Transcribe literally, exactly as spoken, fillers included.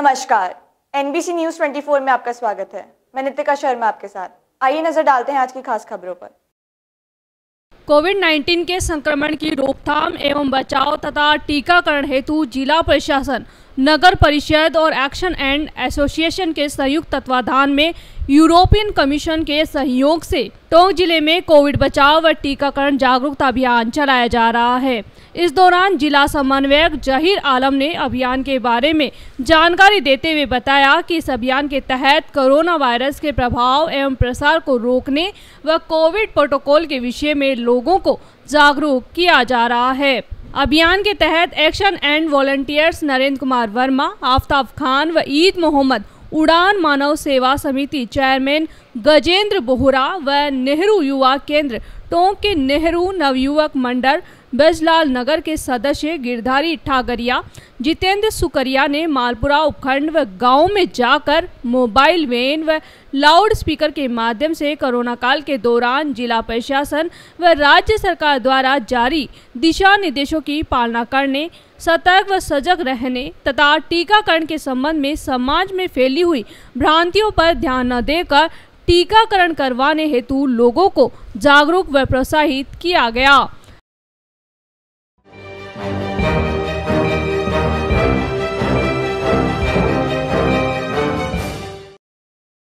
नमस्कार, NBC news twenty four में आपका स्वागत है। मैं नितिका शर्मा आपके साथ। आइए नजर डालते हैं आज की खास खबरों पर। कोविड नाइन्टीन के संक्रमण की रोकथाम एवं बचाव तथा टीकाकरण हेतु जिला प्रशासन, नगर परिषद और एक्शन एंड एसोसिएशन के संयुक्त तत्वाधान में यूरोपियन कमीशन के सहयोग से टोंक जिले में कोविड बचाव व टीकाकरण जागरूकता अभियान चलाया जा रहा है। इस दौरान जिला समन्वयक जहीर आलम ने अभियान के बारे में जानकारी देते हुए बताया कि इस अभियान के तहत कोरोना वायरस के प्रभाव एवं प्रसार को रोकने व कोविड प्रोटोकॉल के विषय में लोगों को जागरूक किया जा रहा है। अभियान के तहत action and volunteers Narendra Kumar Verma, Aftab Khan व ईद मोहम्मद उड़ान मानव सेवा समिति चेयरमैन गजेंद्र बोहरा व नेहरू युवा केंद्र टोंक के नेहरू नवयुवक मंडल बजलाल नगर के सदस्य गिरधारी ठागरिया, जितेंद्र सुकरिया ने मालपुरा उपखंड व गाँव में जाकर मोबाइल वैन व लाउड स्पीकर के माध्यम से कोरोना काल के दौरान जिला प्रशासन व राज्य सरकार द्वारा जारी दिशा निर्देशों की पालना करने, सतर्क व सजग रहने तथा टीकाकरण के संबंध में समाज में फैली हुई भ्रांतियों पर ध्यान न देकर टीकाकरण करवाने हेतु लोगों को जागरूक व प्रोत्साहित किया गया।